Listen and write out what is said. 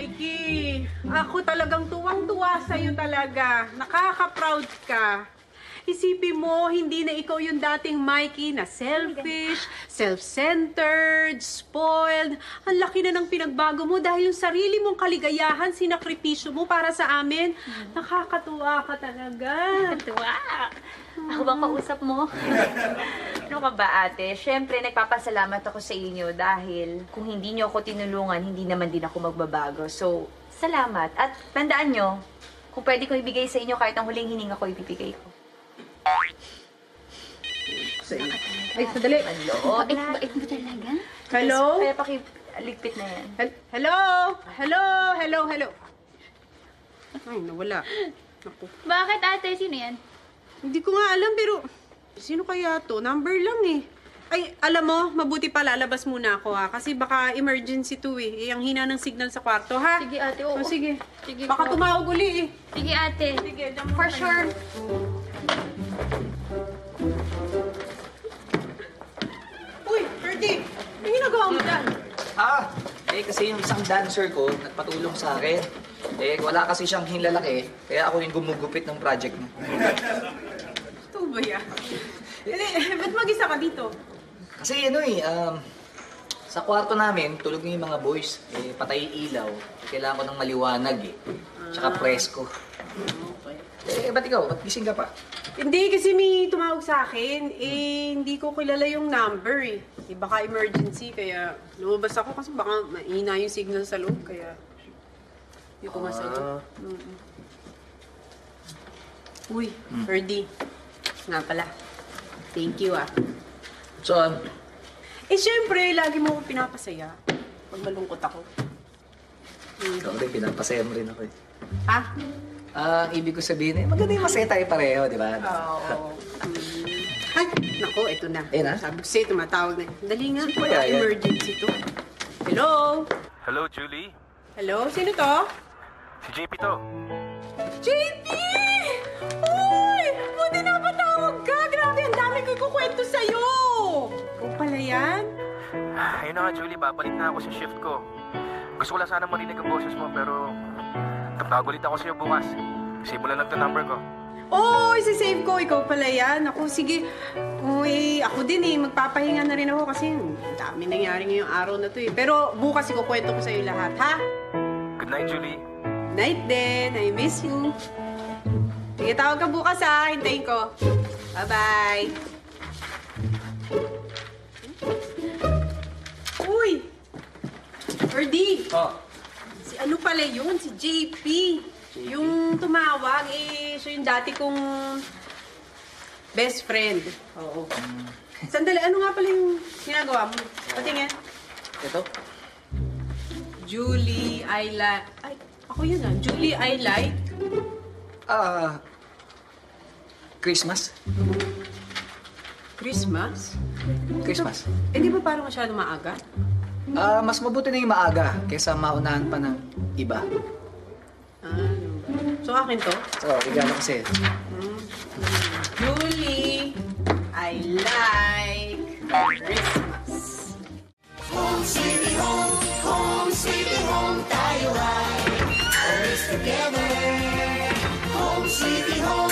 Mikee, ako talagang tuwang-tuwa sa'yo talaga. Nakaka-proud ka. Isipin mo, hindi na ikaw yung dating Mikee na selfish, self-centered, spoiled. Ang laki na ng pinagbago mo dahil yung sarili mong kaligayahan, sinakripisyo mo para sa amin. Nakakatuwa ka talaga. Nakakatuwa. Ako bang kausap mo? Ano ka ba, ate? Siyempre, nagpapasalamat ako sa inyo dahil kung hindi niyo ako tinulungan, hindi naman din ako magbabago. So, salamat. At tandaan nyo, kung pwede ko ibigay sa inyo kahit ang huling hininga ko, ibibigay ko. Ay, sadali. Hello? Bait mo talaga? Hello? Kaya pakiligpit na yan. Hello? Hello? Hello? Hello? Ay, nawala. Naku. Bakit, ate? Sino yan? Hindi ko nga alam, pero sino kaya to? Number lang eh. Ay, alam mo, mabuti pa lalabas muna ako ha. Kasi baka emergency to eh. Ang hina ng signal sa kwarto ha. Sige, ate. Oo. Sige. Baka tumawag uli eh. Sige, ate. Sige, dyan mo. For sure. Uy, Ferdie! May ginagawa mo dyan? Ah! Eh, kasi yung isang dancer ko nagpatulong sa akin. Eh, wala kasi siyang hinlalaki. Kaya ako yung gumugupit ng project mo. Ito ba yan? Eh, ba't mag-isa ka dito? Kasi ano eh, sa kwarto namin, tulog yung mga boys. Eh, patay ilaw. Kailangan ko ng maliwanag eh. Tsaka presko. Okay. Eh, ba't ikaw? Ba't gising ka pa? Hindi, kasi may tumawag sa akin. Eh, hindi ko kilala yung number eh. Eh baka emergency, kaya lumabas ako kasi baka mahina yung signal sa loob. Kaya, hindi ko masadya. Uy, Ferdie. Nga pala. Thank you ah. Saan? Eh, siyempre, lagi mo ako pinapasaya. Pag malungkot ako. Ikaw rin, pinapasaya mo rin ako eh. Ha? Ah, ibig ko sabihin eh, maganda yung masaya tayo pareho, di ba? Oo. Ay, naku, ito na. Eh na? Sabi ko sa'yo, tumatawag na. Dali nga, emergency to. Hello? Hello, Julie? Hello? Sino to? Si JP to. JP! Uy! Buti napatawag ka! Grabe, ang dami ko kukwento sa'yo! Ikaw pala yan? Ayun na nga, Julie. Babalik na ako sa shift ko. Gusto ko lang sana marinig ang boses mo, pero tatawag ulit ako sa'yo bukas. Save mo lang ang number ko. Oo, isi-save ko. Ikaw pala yan. Ako, sige. Uy, ako din eh. Magpapahinga na rin ako kasi dami nangyari ngayong araw na to eh. Pero bukas ikukwento ko sa'yo lahat, ha? Good night, Julie. Good night din. I miss you. Sige, tawag ka bukas ha. Hintayin ko. Bye-bye. Uy! Ferdie! Oh. Ano pala yun? Si JP. Yung tumawag, eh, siya yung dati kong best friend. Oo. Sandali, ano nga pala yung ginagawa mo? Patingin. Ito? Julie, I like... Ay, ako yun ah. Julie, I like... Christmas. Christmas? Christmas. Eh, di ba parang masyado maaga? Mas mabuti na yung maaga kaysa maunahan pa ng iba. Ah, so akin to? Oo, igano kasi. Julie, I like Christmas. Home sweetie home, tayo ay always together. Home sweetie home.